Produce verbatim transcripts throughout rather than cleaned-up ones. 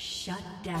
Shut down.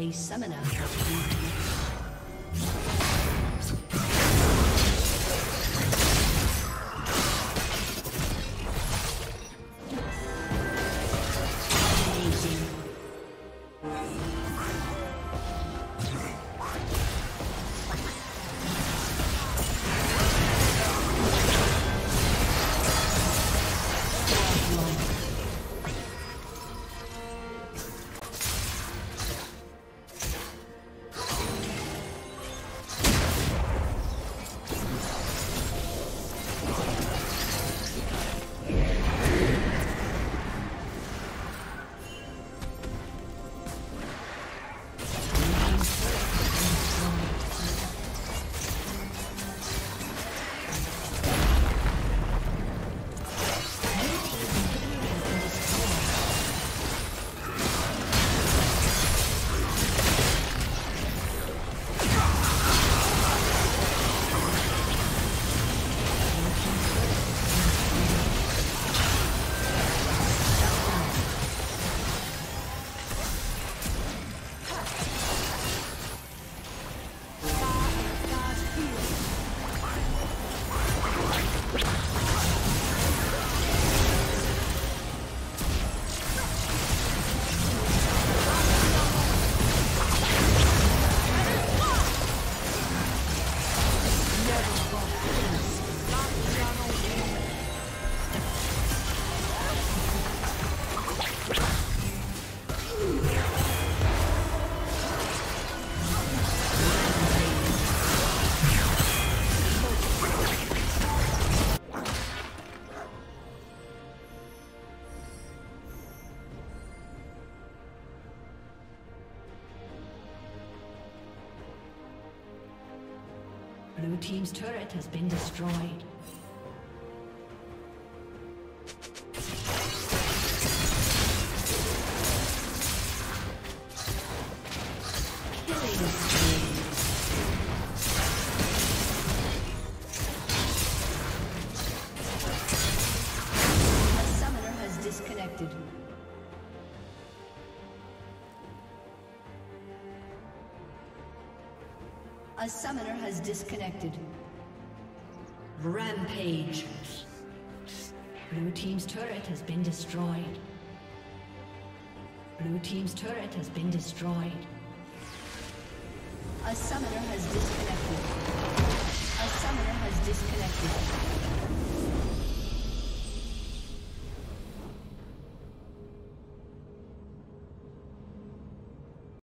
A summoner has been defeated. Blue team's turret has been destroyed. A summoner has disconnected. Rampage. Blue team's turret has been destroyed. Blue team's turret has been destroyed. A summoner has disconnected.